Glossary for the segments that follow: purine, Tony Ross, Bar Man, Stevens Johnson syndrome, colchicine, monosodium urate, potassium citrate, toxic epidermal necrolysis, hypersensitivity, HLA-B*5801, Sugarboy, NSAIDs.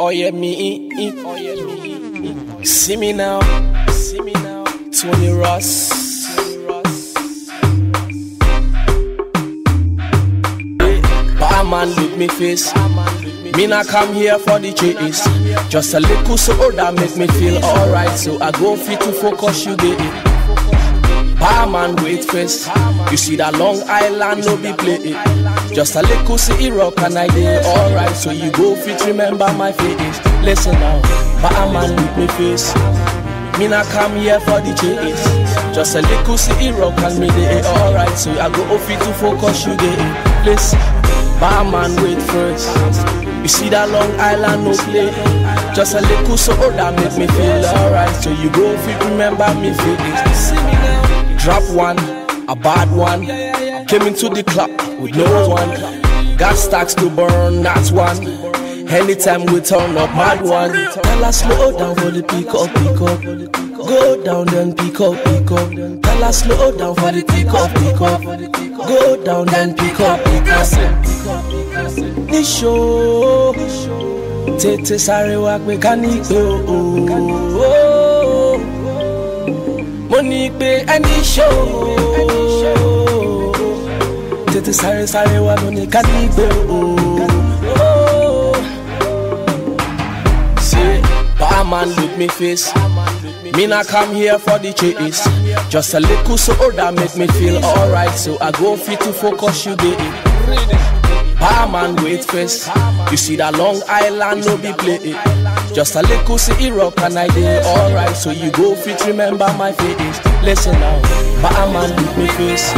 Oh yeah, me, oh yeah, me. See me now, see me now. Tony Ross. Bar Man with me face. Me na come here for the chase. Just a little soda make me feel alright, so I go fit to focus you get it. Bar Man wait first. You see that Long Island no be play. Just a little see rock and I did alright, so you go fit remember my face. Listen now, Bar Man with me face. Me na come here for the chase. Just a little see rock and me did alright, so I go fit to focus you day. Listen, Bar Man wait first. You see that Long Island no play. Just a little so that make me feel alright, so you go fit remember me face. Drop one, a bad one. Came into the club with no one. Got stacks to burn, that's one. Anytime we turn up, mad one. Tell us slow down for the pick up. Go down then pick up. Tell us slow down for the pick up. Go down then pick up. Nisho, tete sare wa kwe kani oh. Money pe any show. Sorry, what money can be oh. See, Bar Man with me face. Me na come here for the chase. Just a little so that make me feel alright, so I go fit to focus you day. Bar Man wait first. You see that Long Island no be play. Just a little see rock and I did alright, so you go fit remember my face. Listen now, Bar Man with me face.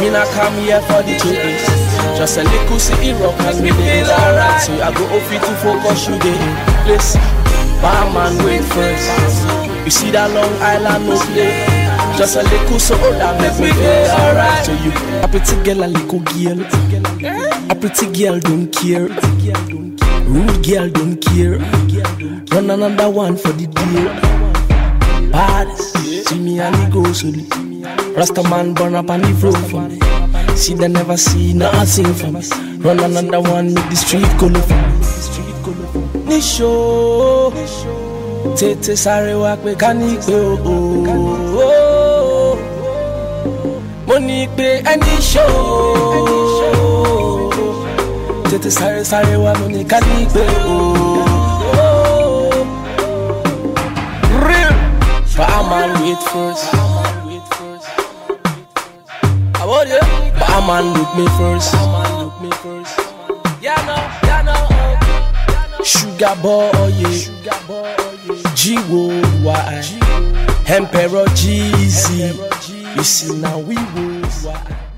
Me na come here for the chase. Just a little see rock and me feel alright, so I go off it to focus you day. Listen, Bar Man wait first. You see that Long Island no play. Just a little so that make me feel alright, so you. A pretty girl a little girl. A pretty girl don't care. Rude girl don't care. Run another one for the deal. Bad, see me and it goes so. Rasta man burn up on the floor for me. See they never see nothing for me. Run another one with the street color for me. Nisho, tete sare wa kwe kani kwe oh. Money kwe any show. Tete sare wa money kani kwe oh. Real, Bar Man wait first. Oh yeah, Bar Man look me first. Sugar boy, oh yeah. G-O-Y. Emperor G-Z. You see now we will.